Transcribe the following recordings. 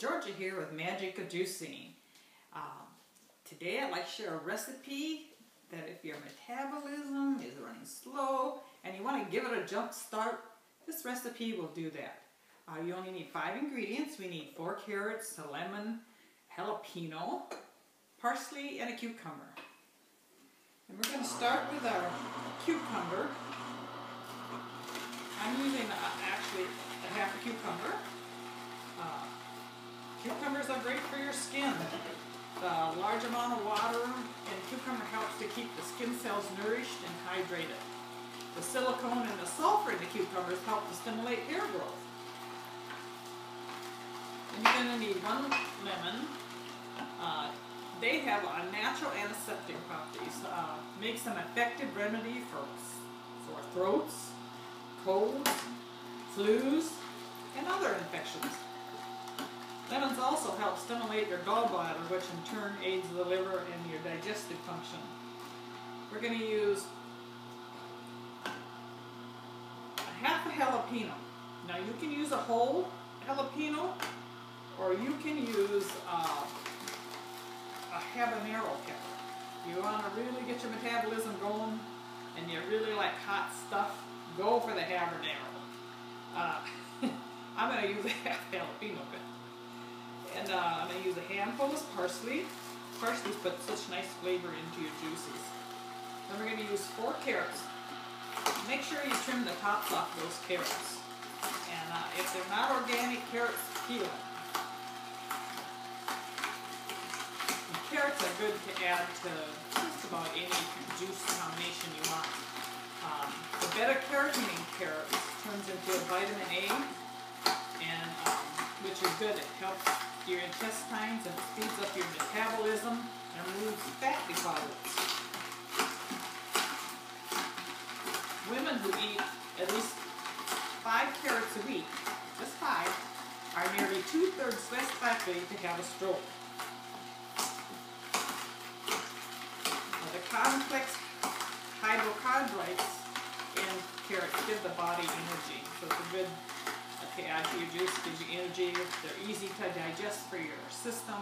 Georgia here with Magic of Juicing. Today I'd like to share a recipe that if your metabolism is running slow and you want to give it a jump start, this recipe will do that. You only need 5 ingredients. We need 4 carrots, a lemon, jalapeno, parsley, and a cucumber. And we're going to start with our cucumber. I'm using actually a half a cucumber. Cucumbers are great for your skin. The large amount of water in cucumber helps to keep the skin cells nourished and hydrated. The silicone and the sulfur in the cucumbers help to stimulate hair growth. And you're going to need 1 lemon. They have a natural antiseptic properties. Makes an effective remedy for throats, colds, flus, and other infections. Lemons also help stimulate your gallbladder, which in turn aids the liver and your digestive function. We're going to use a half a jalapeno. Now you can use a whole jalapeno, or you can use a habanero pepper. You want to really get your metabolism going, and you really like hot stuff, go for the habanero. I'm going to use a half jalapeno pepper. And I'm going to use a handful of parsley. Parsley's put such nice flavor into your juices. Then we're going to use 4 carrots. Make sure you trim the tops off those carrots. And if they're not organic carrots, peel them. Carrots are good to add to just about any juice combination you want. The beta-carotene carrots turns into a vitamin A, and which is good. It helps your intestines and speeds up your metabolism and removes fat deposits. Women who eat at least 5 carrots a week, just 5, are nearly 2/3 less likely to have a stroke. Complex hydrochondrites in carrots give the body energy, so it's a good to add to your juice. Gives you energy. They're easy to digest for your system.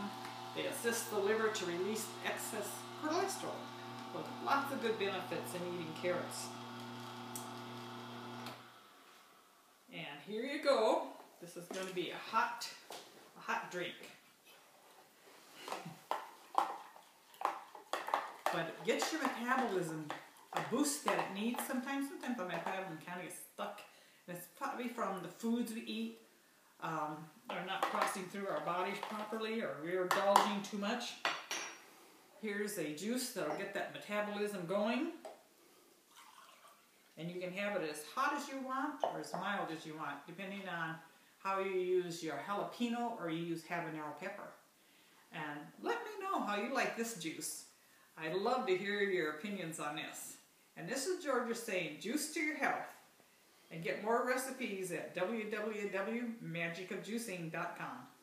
They assist the liver to release excess cholesterol. So lots of good benefits in eating carrots. And here you go. This is going to be a hot drink. But it gets your metabolism a boost that it needs. Sometimes the metabolism kind of gets stuck. And it's probably from the foods we eat, or not crossing through our bodies properly, or we're indulging too much. Here's a juice that'll get that metabolism going. And you can have it as hot as you want or as mild as you want, depending on how you use your jalapeno or you use habanero pepper. And let me know how you like this juice. I'd love to hear your opinions on this. And this is Georgia saying, juice to your health. And get more recipes at www.magicofjuicing.com.